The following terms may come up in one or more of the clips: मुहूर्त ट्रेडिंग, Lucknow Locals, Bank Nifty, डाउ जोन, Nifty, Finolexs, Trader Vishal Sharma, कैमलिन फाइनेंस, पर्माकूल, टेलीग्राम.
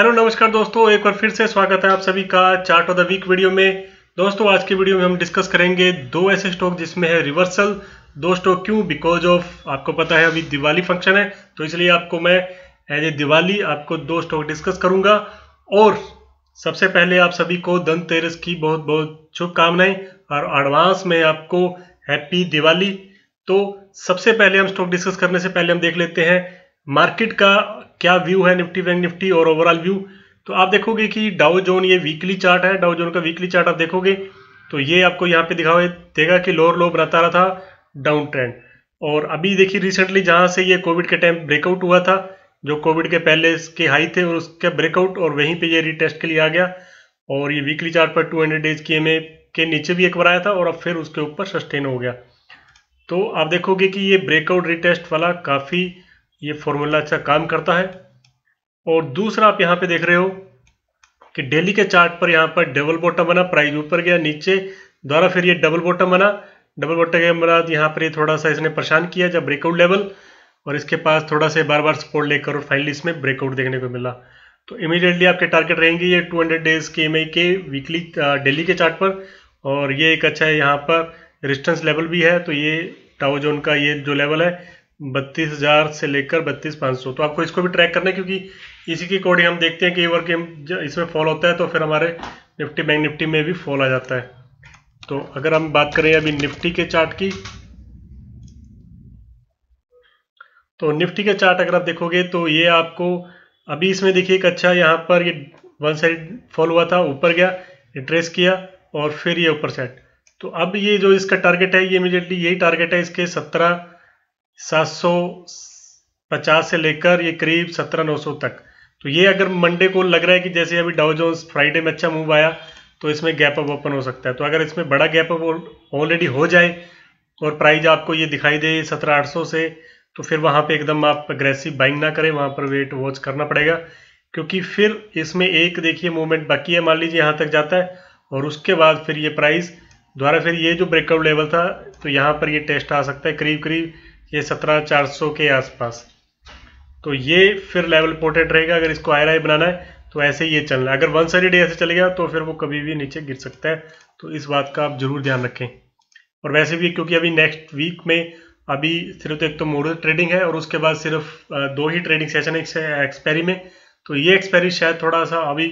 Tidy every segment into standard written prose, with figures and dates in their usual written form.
Hello नमस्कार दोस्तों, एक बार फिर से स्वागत है आप सभी का chart of the week video में। दोस्तों आज की वीडियो में हम डिस्कस करेंगे दो ऐसे स्टॉक जिसमें है रिवर्सल। दो स्टॉक क्यों? बिकॉज ऑफ आपको पता है अभी दिवाली फंक्शन है, तो इसलिए आपको मैं एज ए दिवाली आपको दो स्टॉक डिस्कस करूंगा। और सबसे पहले आप सभी को धनतेरस की बहुत बहुत शुभकामनाएं और एडवांस में आपको हैप्पी दिवाली। तो सबसे पहले हम स्टॉक डिस्कस करने से पहले हम देख लेते हैं मार्केट का क्या व्यू है, निफ्टी बैंक निफ्टी और ओवरऑल व्यू। तो आप देखोगे कि डाउ जोन, ये वीकली चार्ट है, डाउ जोन का वीकली चार्ट आप देखोगे तो ये आपको यहाँ पे दिखाई देगा कि लोअर लो बनाता रहा था डाउन ट्रेंड। और अभी देखिए रिसेंटली जहाँ से ये कोविड के टाइम ब्रेकआउट हुआ था, जो कोविड के पहले के हाई थे और उसके ब्रेकआउट, और वहीं पर ये रिटेस्ट के लिए आ गया। और ये वीकली चार्ट पर 200 डेज की एमए के नीचे भी एक बार आया था और अब फिर उसके ऊपर सस्टेन हो गया। तो आप देखोगे कि ये ब्रेकआउट रिटेस्ट वाला काफ़ी ये फॉर्मूला अच्छा काम करता है। और दूसरा आप यहाँ पे देख रहे हो कि डेली के चार्ट पर यहाँ पर डबल बॉटम बना, प्राइस ऊपर गया नीचे द्वारा, फिर ये डबल बॉटम बना, डबल बॉटम के बाद यहाँ पर ये थोड़ा सा इसने परेशान किया जब ब्रेकआउट लेवल, और इसके पास थोड़ा सा बार बार सपोर्ट लेकर और फाइनली इसमें ब्रेकआउट देखने को मिला। तो इमीडिएटली आपके टारगेट रहेंगे ये 200 डेज के एम आई के वीकली डेली के चार्ट पर, और ये एक अच्छा है यहाँ पर रेजिस्टेंस लेवल भी है। तो ये डाउ जोन का ये जो लेवल है 32,000 से लेकर 32,500, तो आपको इसको भी ट्रैक करना है क्योंकि इसी के अकॉर्डिंग हम देखते हैं कि एक बार के इसमें फॉल होता है तो फिर हमारे निफ्टी बैंक निफ्टी में भी फॉल आ जाता है। तो अगर हम बात करें अभी निफ्टी के चार्ट की, तो निफ्टी के चार्ट अगर आप देखोगे तो ये आपको अभी इसमें देखिए एक अच्छा यहाँ पर ये वन साइड फॉल हुआ था, ऊपर गया, रिट्रेस किया और फिर ये ऊपर साइड। तो अब ये जो इसका टारगेट है ये इमीडिएटली यही टारगेट है इसके 17,750 से लेकर ये करीब 17,900 तक। तो ये अगर मंडे को लग रहा है कि जैसे अभी डाउ जोन्स फ्राइडे में अच्छा मूव आया तो इसमें गैप अप ओपन हो सकता है। तो अगर इसमें बड़ा गैप अप ऑलरेडी हो जाए और प्राइस आपको ये दिखाई दे 17,800 से, तो फिर वहाँ पे एकदम आप अग्रेसिव बाइंग ना करें, वहाँ पर वेट वॉच करना पड़ेगा क्योंकि फिर इसमें एक देखिए मूवमेंट बाकी है। मान लीजिए यहाँ तक जाता है और उसके बाद फिर ये प्राइस द्वारा फिर ये जो ब्रेकआउट लेवल था तो यहाँ पर ये टेस्ट आ सकता है करीब करीब ये 17,400 के आसपास। तो ये फिर लेवल इंपोर्टेंट रहेगा, अगर इसको आई बनाना है तो ऐसे ही ये चलना है। अगर वन साइड ऐसे चलेगा तो फिर वो कभी भी नीचे गिर सकता है, तो इस बात का आप जरूर ध्यान रखें। और वैसे भी क्योंकि अभी नेक्स्ट वीक में अभी सिर्फ एक तो मुहूर्त ट्रेडिंग है और उसके बाद सिर्फ दो ही ट्रेडिंग सेशन है एक्सपायरी में, तो ये एक्सपायरी शायद थोड़ा सा अभी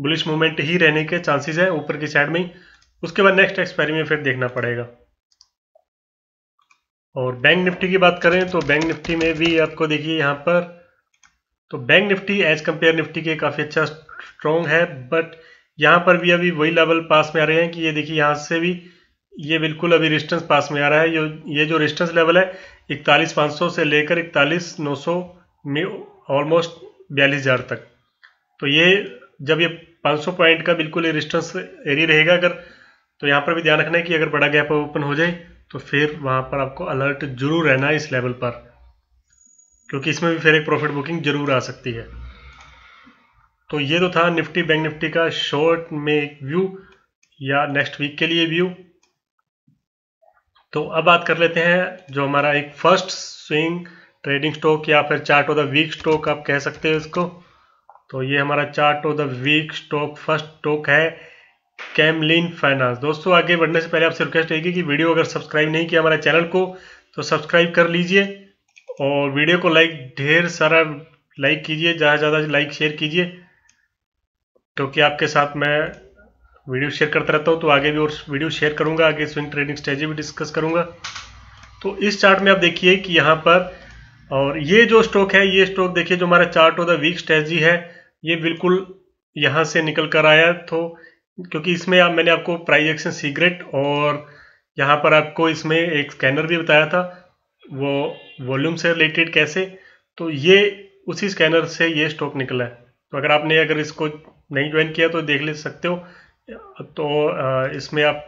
बुलिश मूवमेंट ही रहने के चांसेस है ऊपर की साइड में ही। उसके बाद नेक्स्ट एक्सपायरी में फिर देखना पड़ेगा। और बैंक निफ्टी की बात करें तो बैंक निफ्टी में भी आपको देखिए यहाँ पर, तो bank Nifty as compare Nifty के काफ़ी अच्छा स्ट्रॉन्ग है, बट यहाँ पर भी अभी वही लेवल पास में आ रहे हैं कि ये देखिए यहाँ से भी ये बिल्कुल अभी रेजिस्टेंस पास में आ रहा है। ये जो रेजिस्टेंस लेवल है 41,500 से लेकर 41,900 में ऑलमोस्ट 42,000 तक। तो ये जब ये 500 पॉइंट का बिल्कुल रेजिस्टेंस एरिया रहेगा अगर, तो यहाँ पर भी ध्यान रखना है कि अगर बड़ा गैप ओपन हो जाए तो फिर वहाँ पर आपको अलर्ट जरूर रहना है इस लेवल पर, क्योंकि इसमें भी फिर एक प्रॉफिट बुकिंग जरूर आ सकती है। तो ये तो था निफ्टी बैंक निफ्टी का शॉर्ट में एक व्यू या नेक्स्ट वीक के लिए व्यू। तो अब बात कर लेते हैं जो हमारा एक फर्स्ट स्विंग ट्रेडिंग स्टॉक या फिर chart of the week stock आप कह सकते हो इसको। तो ये हमारा chart of the week stock first stock है कैमलिन फाइनेंस। दोस्तों आगे बढ़ने से पहले आपसे रिक्वेस्ट रहेगी कि वीडियो अगर सब्सक्राइब नहीं किया हमारे चैनल को तो सब्सक्राइब कर लीजिए और वीडियो को लाइक ढेर सारा लाइक कीजिए, ज़्यादा से ज़्यादा लाइक शेयर कीजिए क्योंकि आपके साथ मैं वीडियो शेयर करता रहता हूँ। तो आगे भी और वीडियो शेयर करूँगा, आगे स्विंग ट्रेडिंग स्ट्रेटजी भी डिस्कस करूँगा। तो इस चार्ट में आप देखिए कि यहाँ पर, और ये जो स्टॉक है ये स्टॉक देखिए जो हमारा chart of the week strategy है ये बिल्कुल यहाँ से निकल कर आया। तो क्योंकि इसमें मैंने आपको प्राइस एक्शन सीक्रेट और यहाँ पर आपको इसमें एक स्कैनर भी बताया था वो वॉल्यूम से रिलेटेड कैसे, तो ये उसी स्कैनर से ये स्टॉक निकला है। तो अगर आपने अगर इसको नहीं ज्वाइन किया तो देख ले सकते हो। तो इसमें आप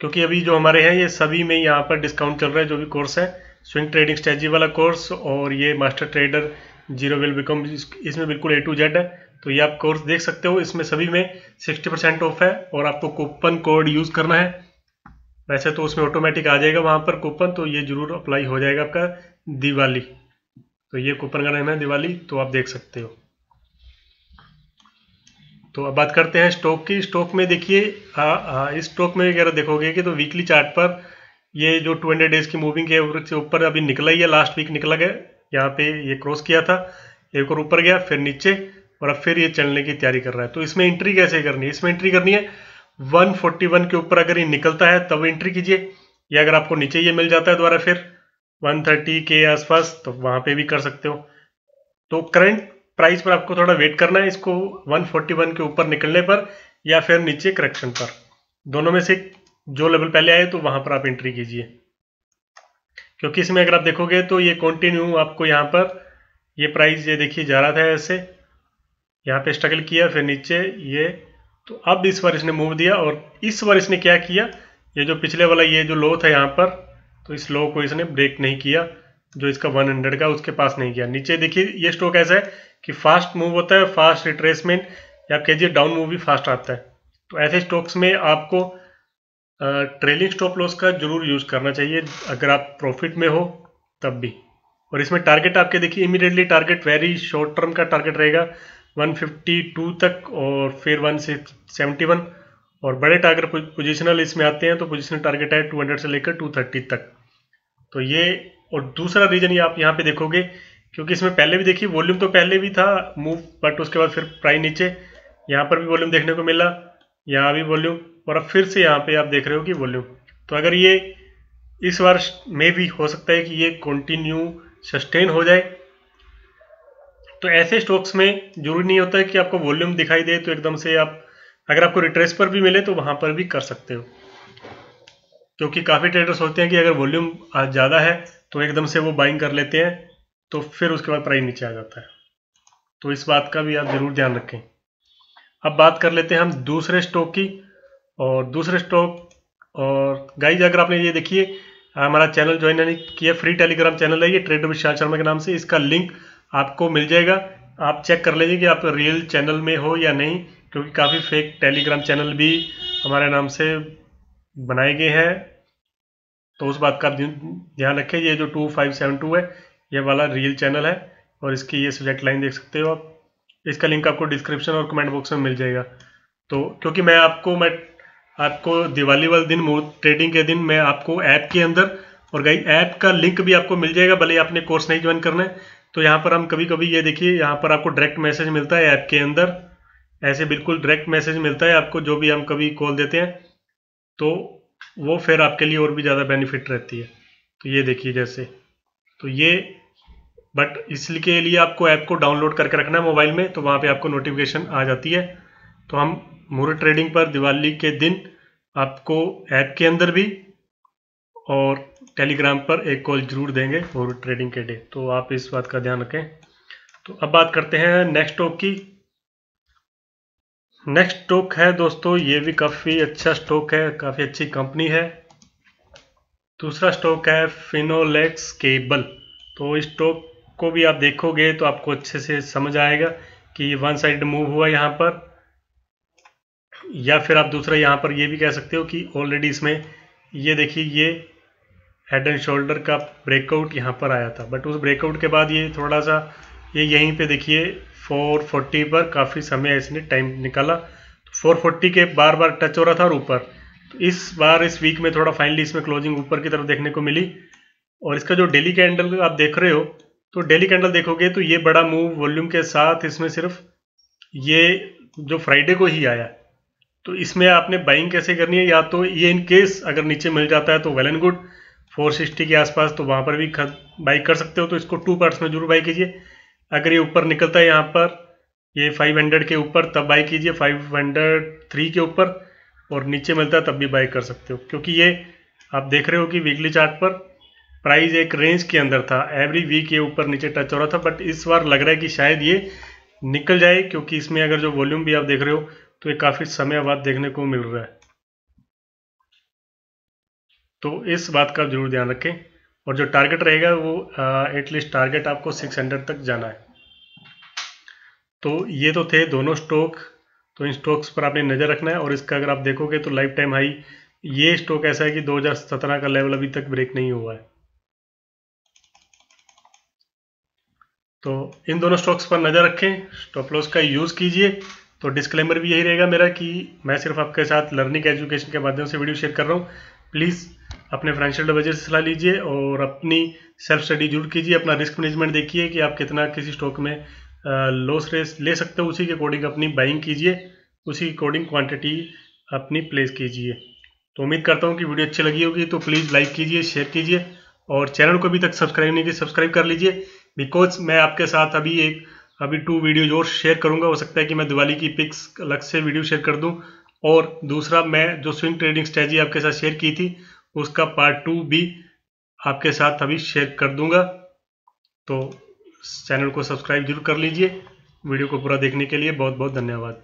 क्योंकि अभी जो हमारे हैं ये सभी में यहाँ पर डिस्काउंट चल रहा है, जो भी कोर्स है स्विंग ट्रेडिंग स्ट्रेटजी वाला कोर्स और ये master trader zero will become, इसमें बिल्कुल A to Z है। तो ये आप कोर्स देख सकते हो, इसमें सभी में 60% ऑफ है और आपको कूपन कोड यूज़ करना है। वैसे तो उसमें ऑटोमेटिक आ जाएगा वहाँ पर कूपन, तो ये जरूर अप्लाई हो जाएगा आपका दिवाली। तो ये कूपन का नाम है दिवाली, तो आप देख सकते हो। तो अब बात करते हैं स्टॉक की। स्टॉक में देखिए इस स्टॉक में वगैरह देखोगे कि तो वीकली चार्ट पर ये जो 200 डेज की मूविंग है उसके ऊपर अभी निकला ही है, लास्ट वीक निकला गया, यहाँ पे ये क्रॉस किया था, एक और ऊपर गया फिर नीचे और अब फिर ये चलने की तैयारी कर रहा है। तो इसमें एंट्री कैसे करनी है? इसमें एंट्री करनी है 141 के ऊपर अगर ये निकलता है तब एंट्री कीजिए, या अगर आपको नीचे ये मिल जाता है दोबारा फिर 130 के आसपास तो वहाँ पे भी कर सकते हो। तो करंट प्राइस पर आपको थोड़ा वेट करना है, इसको 141 के ऊपर निकलने पर या फिर नीचे करेक्शन पर, दोनों में से जो लेवल पहले आए तो वहां पर आप एंट्री कीजिए, क्योंकि इसमें अगर आप देखोगे तो ये कंटिन्यू आपको यहाँ पर ये प्राइस ये देखिए जा रहा था ऐसे, यहाँ पे स्ट्रगल किया फिर नीचे ये, तो अब इस बार इसने मूव दिया और इस बार इसने क्या किया, ये जो पिछले वाला ये जो लो था यहाँ पर, तो इस लो को इसने ब्रेक नहीं किया, जो इसका 100 का उसके पास नहीं किया। नीचे देखिए ये स्टॉक ऐसा है कि फास्ट मूव होता है, फास्ट रिट्रेसमेंट या आप कहिए डाउन मूव भी फास्ट आता है। तो ऐसे स्टॉक्स में आपको ट्रेलिंग स्टॉप लॉस का जरूर यूज़ करना चाहिए अगर आप प्रॉफिट में हो तब भी। और इसमें टारगेट आपके देखिए immediately target very short term का टारगेट रहेगा 152 तक और फिर 171, और बड़े टारगेट पोजिशनल इसमें आते हैं तो पोजिशनल टारगेट है 200 से लेकर 230 तक। तो ये और दूसरा रीजन ये आप यहाँ पे देखोगे, क्योंकि इसमें पहले भी देखिए वॉल्यूम तो पहले भी था मूव, बट उसके बाद फिर प्राइस नीचे, यहाँ पर भी वॉल्यूम देखने को मिला, यहाँ भी वॉल्यूम और अब फिर से यहाँ पे आप देख रहे हो कि वॉल्यूम। तो अगर ये इस बार में भी हो सकता है कि ये कंटिन्यू सस्टेन हो जाए। तो ऐसे स्टॉक्स में जरूरी नहीं होता है कि आपको वॉल्यूम दिखाई दे तो एकदम से आप, अगर आपको रिट्रेस पर भी मिले तो वहाँ पर भी कर सकते हो, क्योंकि काफ़ी ट्रेडर्स होते हैं कि अगर वॉल्यूम आज ज़्यादा है तो एकदम से वो बाइंग कर लेते हैं तो फिर उसके बाद प्राइस नीचे आ जाता है। तो इस बात का भी आप ज़रूर ध्यान रखें। अब बात कर लेते हैं हम दूसरे स्टॉक की, और दूसरे स्टॉक और गाइज अगर आपने ये देखिए हमारा चैनल ज्वाइन नहीं किया, फ्री टेलीग्राम चैनल है ये ट्रेडर विशाल शर्मा के नाम से, इसका लिंक आपको मिल जाएगा, आप चेक कर लीजिए कि आप रियल चैनल में हो या नहीं, क्योंकि काफ़ी फेक टेलीग्राम चैनल भी हमारे नाम से बनाए गए हैं। तो उस बात का आप ध्यान रखें। ये जो 2572 है ये वाला रियल चैनल है और इसकी ये सब्जेक्ट लाइन देख सकते हो आप, इसका लिंक आपको डिस्क्रिप्शन और कमेंट बॉक्स में मिल जाएगा। तो क्योंकि मैं आपको दिवाली वाले दिन ट्रेडिंग के दिन मैं आपको ऐप के अंदर, और गाइस ऐप का लिंक भी आपको मिल जाएगा भले आपने कोर्स नहीं ज्वाइन करना है। तो यहाँ पर हम कभी कभी ये देखिए यहाँ पर आपको डायरेक्ट मैसेज मिलता है ऐप के अंदर, ऐसे बिल्कुल डायरेक्ट मैसेज मिलता है आपको, जो भी हम कभी कॉल देते हैं तो वो फिर आपके लिए और भी ज़्यादा बेनिफिट रहती है। तो ये देखिए जैसे, तो ये बट इसके लिए आपको ऐप को डाउनलोड करके रखना है मोबाइल में, तो वहाँ पे आपको नोटिफिकेशन आ जाती है। तो हम मूर ट्रेडिंग पर दिवाली के दिन आपको ऐप के अंदर भी और टेलीग्राम पर एक कॉल जरूर देंगे मूर ट्रेडिंग के डे, तो आप इस बात का ध्यान रखें। तो अब बात करते हैं नेक्स्ट स्टॉक की। नेक्स्ट स्टॉक है दोस्तों, ये भी काफ़ी अच्छा स्टॉक है, काफ़ी अच्छी कंपनी है। दूसरा स्टॉक है फिनोलेक्स केबल। तो इस स्टॉक को भी आप देखोगे तो आपको अच्छे से समझ आएगा कि वन साइड मूव हुआ यहाँ पर, या फिर आप दूसरा यहाँ पर ये भी कह सकते हो कि ऑलरेडी इसमें ये देखिए ये हेड एंड शोल्डर का ब्रेकआउट यहाँ पर आया था, बट उस ब्रेकआउट के बाद ये थोड़ा सा ये यहीं पे देखिए 440 पर काफ़ी समय इसने टाइम निकाला, तो 440 के बार बार टच हो रहा था और ऊपर। तो इस बार इस वीक में थोड़ा फाइनली इसमें क्लोजिंग ऊपर की तरफ देखने को मिली, और इसका जो डेली कैंडल आप देख रहे हो तो डेली कैंडल देखोगे तो ये बड़ा मूव वॉल्यूम के साथ इसमें सिर्फ ये जो फ्राइडे को ही आया। तो इसमें आपने बाइंग कैसे करनी है, या तो ये इन केस अगर नीचे मिल जाता है तो वेल एंड गुड 460 के आसपास, तो वहाँ पर भी बाई कर सकते हो। तो इसको 2 पार्ट्स में जरूर बाई कीजिए। अगर ये ऊपर निकलता है यहाँ पर ये 500 के ऊपर तब बाई कीजिए, 503 के ऊपर, और नीचे मिलता है तब भी बाई कर सकते हो, क्योंकि ये आप देख रहे हो कि वीकली चार्ट पर प्राइस एक रेंज के अंदर था, एवरी वीक ये ऊपर नीचे टच हो रहा था, बट इस बार लग रहा है कि शायद ये निकल जाए, क्योंकि इसमें अगर जो वॉल्यूम भी आप देख रहे हो तो ये काफ़ी समय बाद देखने को मिल रहा है। तो इस बात का जरूर ध्यान रखें, और जो टारगेट रहेगा वो एटलीस्ट टारगेट आपको 600 तक जाना है। तो ये तो थे दोनों स्टॉक, तो इन स्टॉक्स पर आपने नज़र रखना है। और इसका अगर आप देखोगे तो लाइफ टाइम हाई ये स्टॉक ऐसा है कि 2017 का लेवल अभी तक ब्रेक नहीं हुआ है। तो इन दोनों स्टॉक्स पर नज़र रखें, स्टॉप लॉस का यूज़ कीजिए। तो डिस्क्लेमर भी यही रहेगा मेरा कि मैं सिर्फ आपके साथ लर्निंग एजुकेशन के माध्यम से वीडियो शेयर कर रहा हूँ। प्लीज़ अपने फाइनेंशियल एडवाइजर से सलाह लीजिए और अपनी सेल्फ स्टडी जरूर कीजिए, अपना रिस्क मैनेजमेंट देखिए कि आप कितना किसी स्टॉक में लॉस रेस ले सकते हो, उसी के अकॉर्डिंग अपनी बाइंग कीजिए, उसी के अकॉर्डिंग क्वांटिटी अपनी प्लेस कीजिए। तो उम्मीद करता हूँ कि वीडियो अच्छी लगी होगी, तो प्लीज़ लाइक कीजिए, शेयर कीजिए और चैनल को अभी तक सब्सक्राइब नहीं किया सब्सक्राइब कर लीजिए, बिकॉज मैं आपके साथ अभी 2 वीडियोज और शेयर करूँगा। हो सकता है कि मैं दिवाली की पिक्स अलग से वीडियो शेयर कर दूँ और दूसरा मैं जो स्विंग ट्रेडिंग स्ट्रेटजी आपके साथ शेयर की थी उसका पार्ट 2 भी आपके साथ अभी शेयर कर दूंगा। तो चैनल को सब्सक्राइब जरूर कर लीजिए। वीडियो को पूरा देखने के लिए बहुत बहुत धन्यवाद।